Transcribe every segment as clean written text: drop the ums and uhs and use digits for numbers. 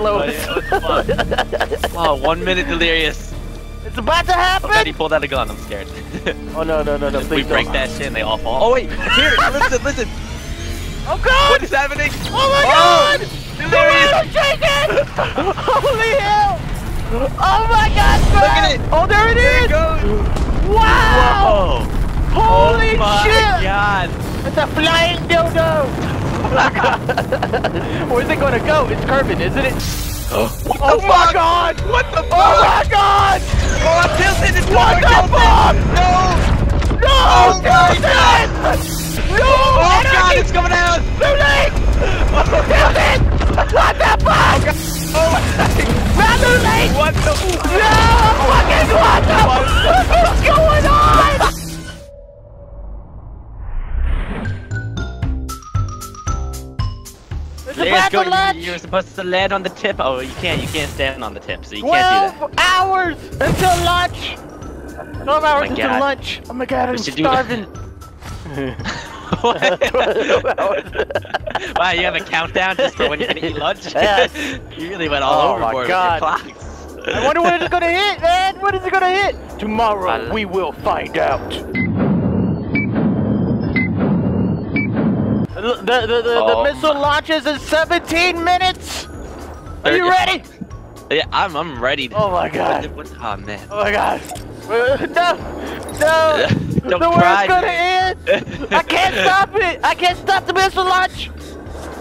blows. Oh, yeah. Wow, 1 minute delirious. It's about to happen! Daddy pulled out a gun, I'm scared. Oh no, no, no, no, please. We break that shit and they all fall. Oh wait, here, listen, listen. Oh god! What is happening? Oh my god! Delirious! The shaking! Holy hell! Oh my god! Look at it! Oh, there it is! There it goes! Wow! Whoa. Holy shit! Oh my god! It's a flying dildo! Where's it gonna go? It's curving, isn't it? What the fuck? My god! What the fuck? Oh my god! Oh, I'm tilted! It's what the fuck? No! No! Oh my god! No! Oh god, it's coming out! Too late! Tilt it! What the fuck? Oh my god! Not too late! What the fuck? No! Fucking what the fuck? What's going on? You're supposed to land on the tip. Oh, you can't stand on the tip, so you can't do that. 12 hours until lunch! 12 hours until lunch! Oh my god, I'm starving! What? 12 hours. Wow, you have a countdown just for when you're gonna eat lunch? Yes. You really went all overboard with your clocks. I wonder what it's gonna hit, man! What is it gonna hit? Tomorrow we will find out! The missile launches in 17 minutes! Are you ready? Yeah, I'm ready. Oh my god. Oh man. Oh my god. No! No! The world's gonna end! I can't stop it! I can't stop the missile launch!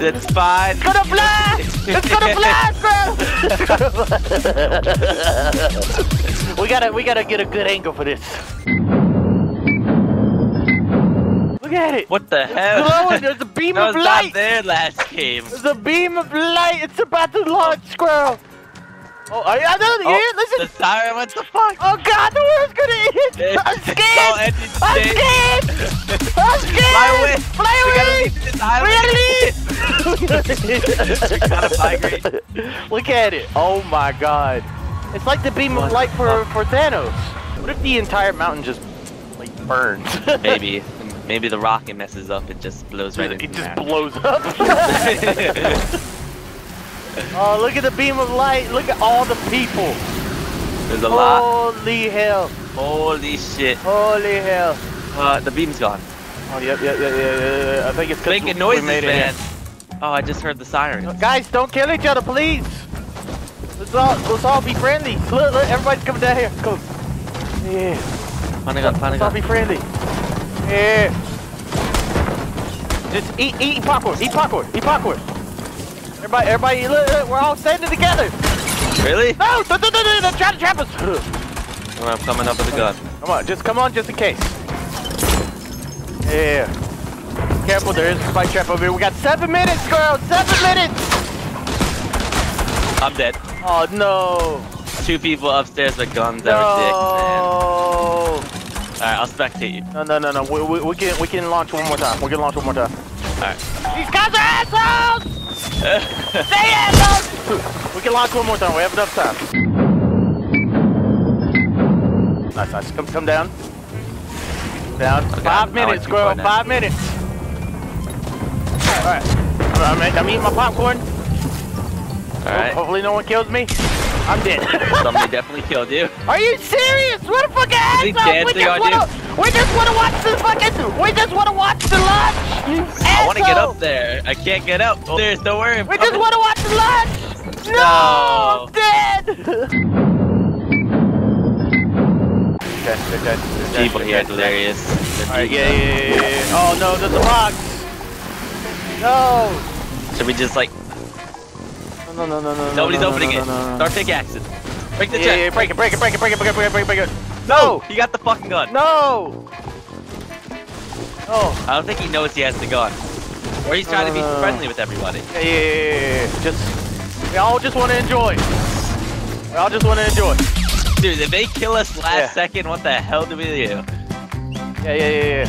It's fine. It's gonna blast! It's gonna blast, bro! we gotta get a good angle for this. Look at it! What the hell? Glowing. There's a beam of light! That was not there last game! There's a beam of light! It's about to launch, squirrel! Oh, listen! The siren, what the fuck? Oh god, the world's gonna end! I'm scared! I'm scared! I'm scared! Fly away! We gotta leave! Look at it! Oh my god! It's like the beam of light for Thanos! What if the entire mountain just, like, burns? Maybe. Maybe the rocket messes up, it just blows right into the ground. It just blows up? Oh, look at the beam of light. Look at all the people. There's a lot. Holy hell. Holy shit. Holy hell. The beam's gone. Oh, yep. I think it's because we made it in. Oh, I just heard the sirens. Guys, don't kill each other, please. Let's all be friendly. Look, everybody's coming down here. Come. Yeah. Let's all be friendly. Yeah. Just eat popcorn, eat popcorn, eat popcorn. Everybody, look, we're all standing together. Really? No, they're trying to trap us. Oh, I'm coming up with a gun. Come on, just in case. Yeah. Careful, there is a spike trap over here. We got 7 minutes, girl, 7 minutes. I'm dead. Oh, no. Two people upstairs with guns that are dicks, man. Alright, I'll spectate you. No. We can launch one more time. Alright. These guys are assholes! Stay assholes! We can launch one more time. We have enough time. Nice. Come down. Okay, 5 minutes, girl. 5 minutes. Alright. I'm eating my popcorn. Alright. Hopefully no one kills me. I'm dead. Somebody definitely killed you. Are you serious? What a fucking asshole! We just wanna watch the fucking. We just wanna watch the lunch. I wanna get up there. I can't get up. There's no worry. We just wanna watch the lunch. No, I'm dead. That's people here are delirious. Alright, yeah. Oh no, there's a box. No. Should we just like? No. Nobody's opening it. Start pickaxing. Break the chest. Break it. No! He got the fucking gun. No! Oh. I don't think he knows he has the gun. Or he's trying to be friendly with everybody. Yeah. We all just want to enjoy. Dude, if they kill us last second, what the hell do we do? Yeah.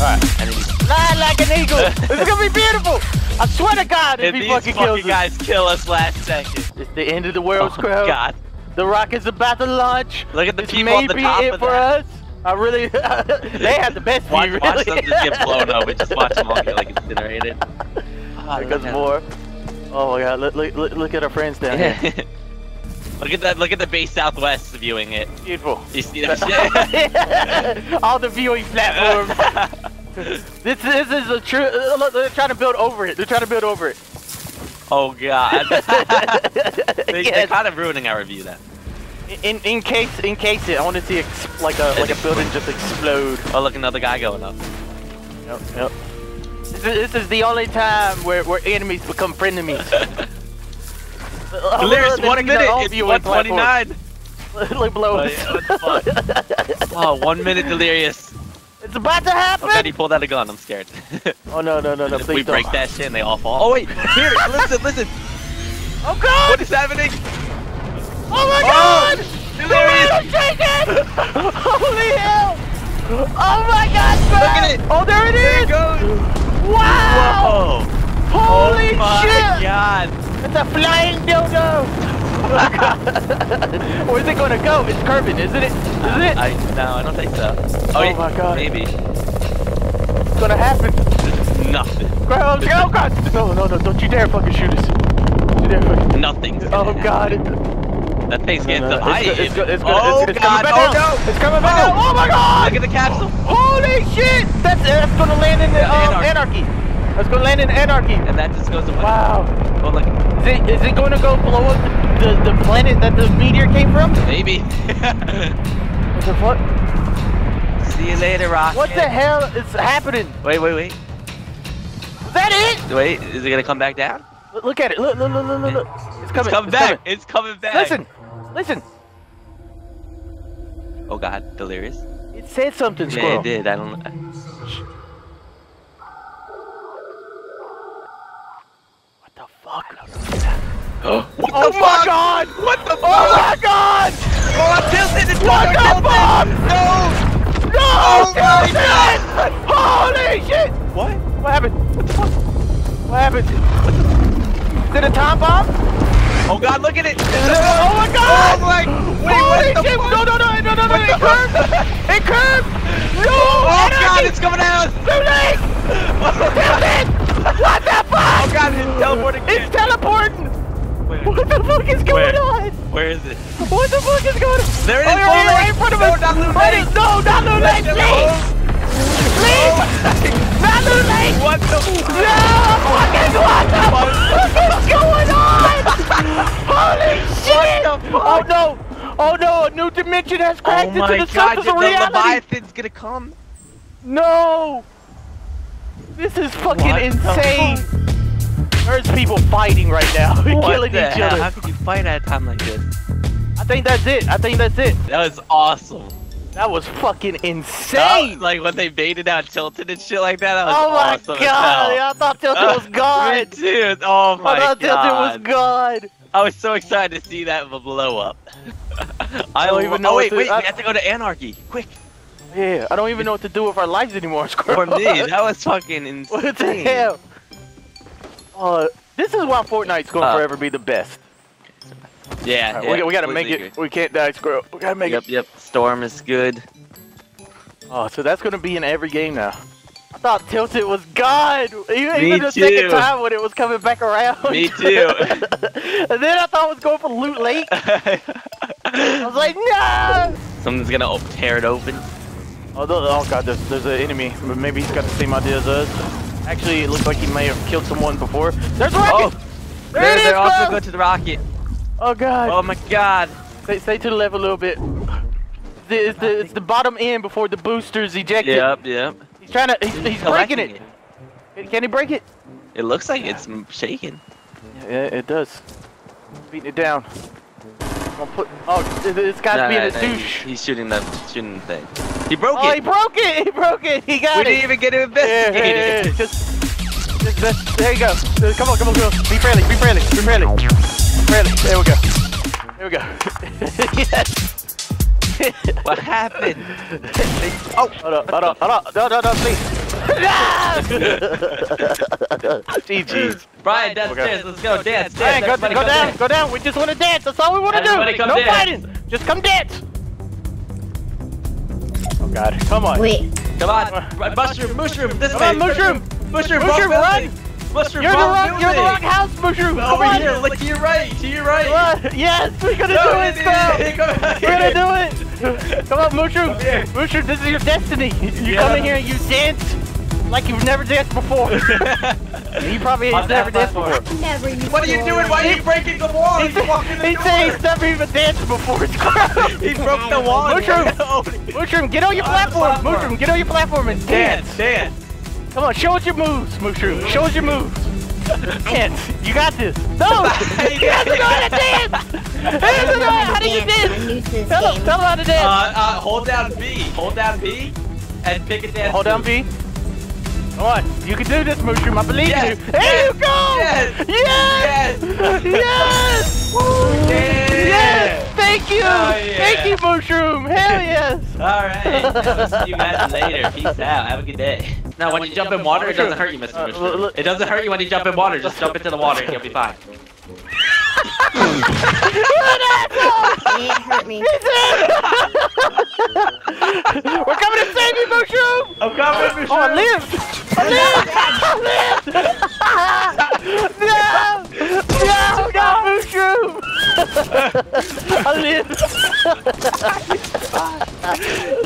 Alright. And he's flying like an eagle. This is gonna be beautiful. I swear to God, if he fucking kills us. These guys kill us last second. It's the end of the world, Squirrel. Oh, God. The rocket's about to launch. Look at the people on the top of that. I really... they had the best view, really. Watch them just get blown up. We just watch them all get, like, incinerated. There goes more. Oh my god, look at our friends down here. Look at the base southwest viewing it. Beautiful. You see that shit? All the viewing platforms. This is a true. Look, they're trying to build over it. Oh god. They're kind of ruining our review then. In case it, I want to see like a building just explode. Oh look, another guy going up. Yep, yep. This is the only time where enemies become frenemies. Delirious, 1 minute, it's 129. Look below us. Oh, yeah, oh, 1 minute, Delirious. It's about to happen! I bet he pulled out a gun, I'm scared. Oh no, please don't. If we break that shit and they all fall. Oh wait, here, listen. Oh god! What is happening? Oh my god! Delirious! I'm shaking! Holy hell! Oh my god, bro! Look at it! Oh, there it is! There it goes! Wow! Whoa. Holy shit! Oh my god! It's a flying dildo! Where's it gonna go? It's curving, isn't it? No, I don't think so. Oh my god. Maybe. It's gonna happen. There's nothing. Go, god! No, don't you dare fucking shoot us. Don't you dare fucking... Nothing's gonna happen. God. That thing's getting some height. It's coming back down. Oh my god! Look at the capsule. Holy shit! That's gonna land in the anarchy. That's gonna land in anarchy. And that just goes away. Wow. Well, look. Is it gonna go blow up the planet that the meteor came from? Maybe. What the fuck? See you later, Rocket. What the hell is happening? Wait. Is that it? Wait, is it gonna come back down? Look at it. Look. It's coming back. Listen. Oh god, Delirious. It said something, Squirrel. Yeah, it did. I don't know. What the fuck? What the fuck? What the fuck? Oh my god! Oh, I'm tilted. It's what the fuck? No! No! Oh my god! Holy shit! What? What happened? What the fuck? What happened? What the fuck? Is it a time bomb? Oh god, look at it! Oh my god! Oh my! Wait, holy shit! No! It curved! It curved! No! Oh god, it's coming out! Too late! What the fuck? Oh god, it's teleporting! It's teleporting! Where? What the fuck is going on? Where is it? What the fuck is going on? There it is! Oh, right in front of us! No, not Loot Lake! Please! Not Loot Lake! What the fuck? No! Fucking what the fuck is going on? Holy shit! Oh no! Oh no! A new dimension has cracked into the surface of reality! The Leviathan's gonna come! No! This is fucking insane! There's people fighting right now. Killing each other. How could you fight at a time like this? I think that's it. That was awesome. That was fucking insane! Like when they baited out Tilted and shit like that, that was awesome. Oh my god, I thought Tilted was gone! Dude, oh my god! I thought Tilted was gone! I was so excited to see that blow up. I don't even know wait, we have to go to Anarchy, quick! Yeah, I don't even know what to do with our lives anymore, Squirrel. For me, that was fucking insane. What the hell? This is why Fortnite's gonna forever be the best. Yeah, right, yeah, we gotta make it. We can't die, Squirrel. We gotta make it. Yep. Storm is good. Oh, so that's gonna be in every game now. I thought Tilted was gone. Even the second time when it was coming back around. Me too. And then I thought I was going for Loot Lake. I was like, no. Someone's gonna tear it open. Oh god, there's an enemy. Maybe he's got the same idea as us. Actually, it looks like he may have killed someone before. There's a rocket. Oh, there it is. Also go to the rocket. Oh god! Oh my god! Stay to the left a little bit. It's the bottom end before the boosters eject it. Yep. He's trying to. He's breaking it. Can he break it? It looks like it's shaking. Yeah, it does. Beating it down. It's got to be in a douche. He's shooting the thing. He broke it. Oh, he broke it. He got it. We didn't even get it investigated. Yeah. Just there you go. Come on. Be friendly. There we go. Yes. What happened? Oh, hold up. No, please. GG's. Brian, downstairs. Let's go dance. Brian, go down. We just want to dance. That's all we want to do. No fighting. Just come dance. Oh god. Come on. Wait. Come on. Mushroom. This way. Mushroom. Run. Buster, you're the wrong house, Mushroom! Over here, look to your right, to your right! What? Yes, we're gonna do it, we're gonna do it! Come on, Mushroom! Mushroom, this is your destiny! You come in here and you dance like you've never danced before! You probably have never danced before. What are you doing? Why are you breaking the wall? He said he's never even danced before. He broke the wall. Mushroom! Mushroom, get on your platform! Mushroom, get on your platform and dance! Dance! Come on, show us your moves, Mushroom. Show us your moves. Dance. You got this. No! You have to know how to dance! How do you dance? Tell them how to dance. Hold down B. Hold down B and pick a dance. Hold down B. Come on. You can do this, Mushroom. I believe you. There you go! Yes! Yes! Yes! Yes! Yes! Yes! Thank you! Oh, yeah. Thank you, Mushroom! Hell yes! Alright. I'll see you guys later. Peace out. Have a good day. Now, when you jump in water, it doesn't hurt you, Mr. Mushroom. It doesn't hurt you when you jump in water. Just jump into the water and you'll be fine. It hurt me. We're coming to save you, Mushroom! I'm coming, Mushroom! Oh, I lived! I lived! I lived! No! No, not Mushroom! I lived!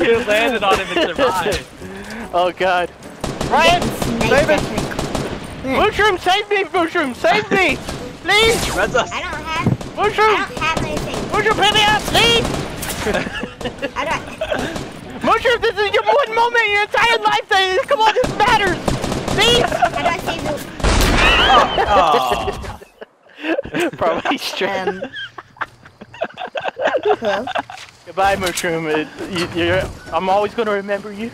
You landed on him and survived. Oh, God. Ryan, save it! Mushroom, save me! Mushroom, save me! Please! Mushroom! I don't have anything. Mushroom, pick me up! Please! I don't... Mushroom, this is your one moment in your entire life that... Come on, this matters! Please! I don't save you. Oh. Oh. Probably straight. Hello? Goodbye, Mushroom. I'm always going to remember you.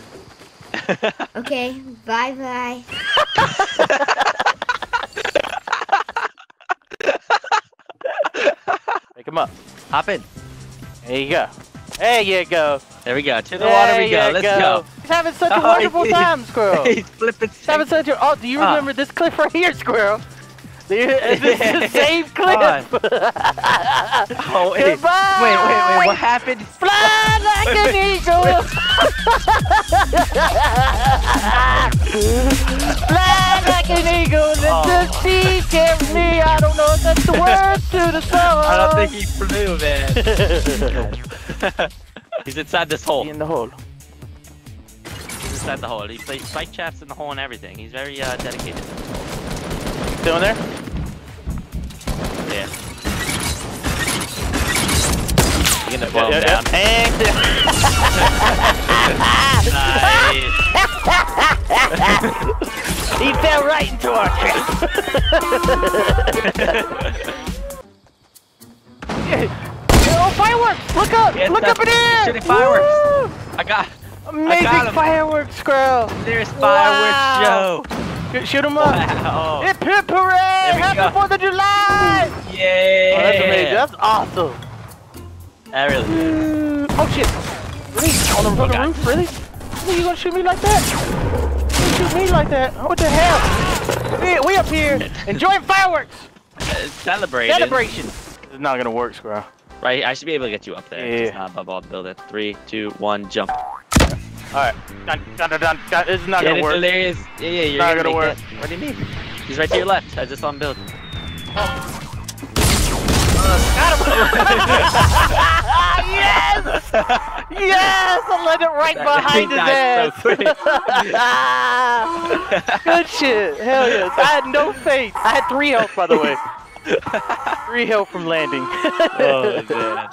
Okay, bye-bye. Pick him up. Hop in. There you go. There you go. There we go. To the water we go. Let's go. He's having such a wonderful time, Squirrel. He's flipping. He's having such a... Oh, do you remember this clip right here, Squirrel? This is the same clip. Oh, wait, wait, what happened? Fly like an eagle. Fly like an eagle in the sea, me. I don't know if that's the word to the song. I don't think he flew, man. He's inside this hole. He's in the hole. He's inside the hole. He plays spike traps in the hole and everything. He's very dedicated. Still in there? Yeah. You're gonna blow him down. Nice. He fell right into our trap. Oh, fireworks! Look up! Yeah, look up in here! Shooting fireworks! Woo! Amazing fireworks, Squirrel! There's fireworks, Joe! Shoot him up! Wow. Hip hip hooray! Happy 4th of July! Yay! Oh, that's amazing. That's awesome. That really is. Oh shit! Really? On the roof? Really? Why are you gonna shoot me like that? You shoot me like that? What the hell? We up here enjoying fireworks! Celebration! It's not gonna work, Squirrel. Right, I should be able to get you up there. Yeah. It's not above all the building. 3, 2, 1, jump. Alright. This is not gonna work. Hilarious. Yeah, you're not gonna work. That. What do you mean? He's right to your left. I just saw him build. Got him! Yes! Yes! I landed it right behind his ass! So good shit. Hell yes. I had no faith. I had 3 health, by the way. 3 health from landing. Oh, man.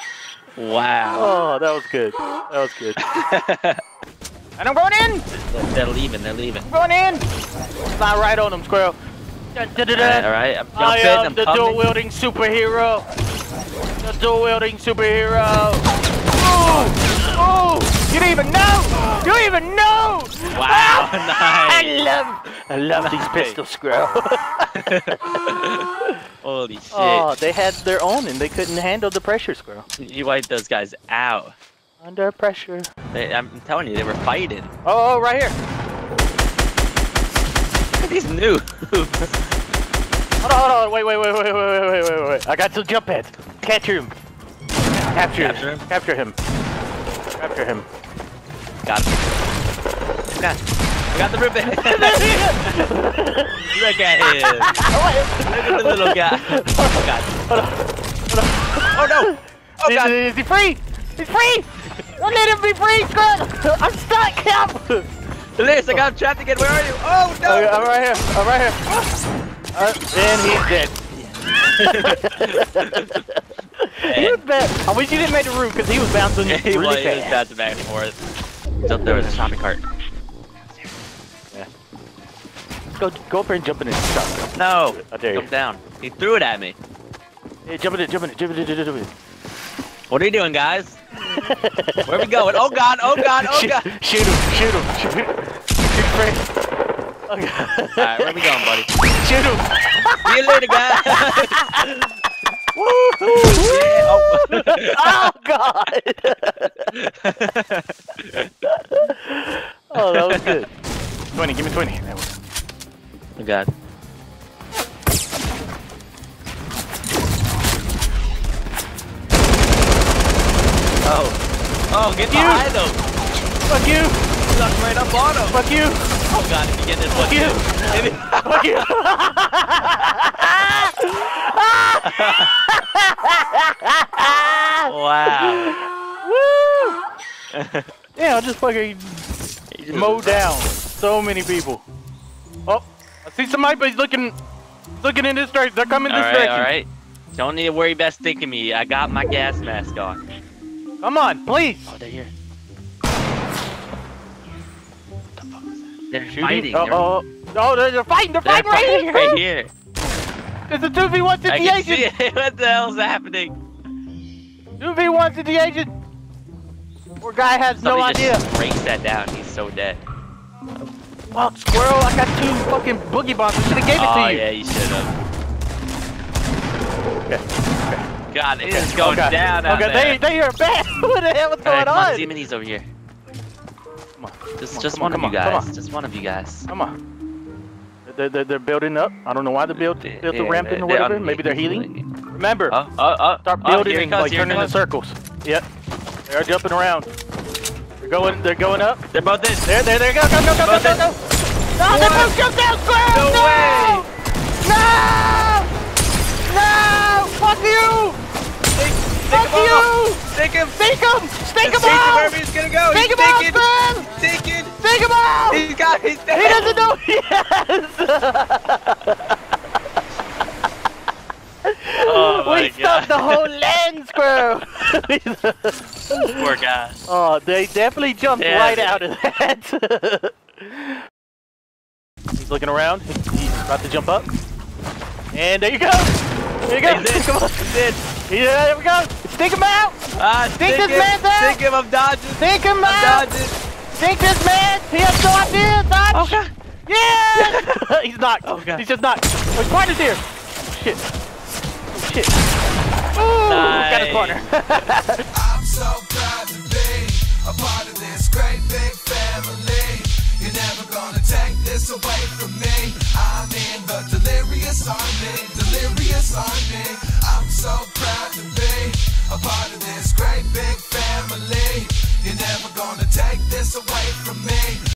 Wow. Oh, that was good. That was good. And I'm going in! They're leaving, they're leaving. I'm going in! Fly right on them, Squirrel. Alright, I'm jumping, I am the dual-wielding superhero. The dual-wielding superhero. Ooh! Ooh! You didn't even know! You didn't even know! Wow, nice! I love these pistols, Squirrel. Holy shit. Oh, they had their own and they couldn't handle the pressure, Squirrel. You wiped those guys out. Under pressure. I'm telling you, they were fighting. Oh, right here. Look at these noobs. Hold on, wait. I got some jump pads. Capture him. Capture him. Got him. Got him. I got the ribbon! Look at him! Look at the little guy! Oh god! Hold on! Hold on! Oh no! Oh god! Is he free? He's free! Don't let him be free! I'm stuck! Help! Elias, I got him trapped again! Where are you? Oh no! Okay, I'm right here! I'm right here! And he's dead. He was bad. I wish you didn't make the room because he was bouncing really fast. He was bouncing back and forth. Up there with a shopping cart. Yeah. Let's go up here and jump in his truck. No! Oh, there jump down. He threw it at me. Hey, jump in it, jump in it, jump in it, jump in it. What are you doing, guys? Where are we going? Oh god, oh god, oh god! Shoot him, shoot him, shoot him. Shoot Frank. Oh god. Alright, where are we going, buddy? Shoot him! See you later, guys! Woo! Oh. Oh god! Oh, that was good. 20, give me 20. That was... Oh god. Oh. Oh, get behind him! Fuck you! Stuck right up on him! Fuck you! Oh god, if you get this, fuck you! Fuck you! Wow. Woo! Yeah, I just fucking mowed down so many people. Oh, I see somebody, but he's looking in this direction. They're coming this direction. Alright, don't need to worry about sticking me. I got my gas mask on. Come on, please. Oh, they're here. What the fuck is that? They're shooting. Oh, oh, they're fighting right here. Right here. It's a 2v1 situation! What the hell's happening? 2v1 situation! Poor guy has no idea. Just breaks that down, he's so dead. Well, squirrel, I got 2 fucking boogie bombs. I should've gave it to you. Oh, yeah, you should've. Okay. Okay. God, it is going down out there. They are bad! What the hell is going on? Zimini's over here. Come on. Just one of you guys. Just one of you guys. Come on. They're building up. I don't know why they built the ramp in or whatever. Maybe they're healing. Remember, start building and like turning in circles. Yep. They are jumping around. They're going up. They're both in. There, go. No, they both jumped down, square! No way! No! Fuck you! Fuck you! Stake him! Stake him out! Wherever he's gonna go. Stake him out, Squirrel! Take him out! He's dead! He doesn't know he has! Oh my God. Stopped the whole land, Squirrel! Poor guy. Oh, they definitely jumped right out of that. He's looking around. He's about to jump up. And there you go! There you go! Come on! Yeah, there we go! Stick him out! Stick this man out! Stick him! I'm dodging! Stick him out! I'm dodging! Take this man! He has no idea! Dodge! Oh god! Yeah! He's knocked! Oh god! He's just knocked! Oh, his partner's here! Shit! Shit! Ooh! Nice. Got his partner! I'm so proud to be a part of this great big family. You're never gonna take this away from me. I'm in the delirious army. I'm so proud to be a part of this great big family. You're never gonna take this away from me.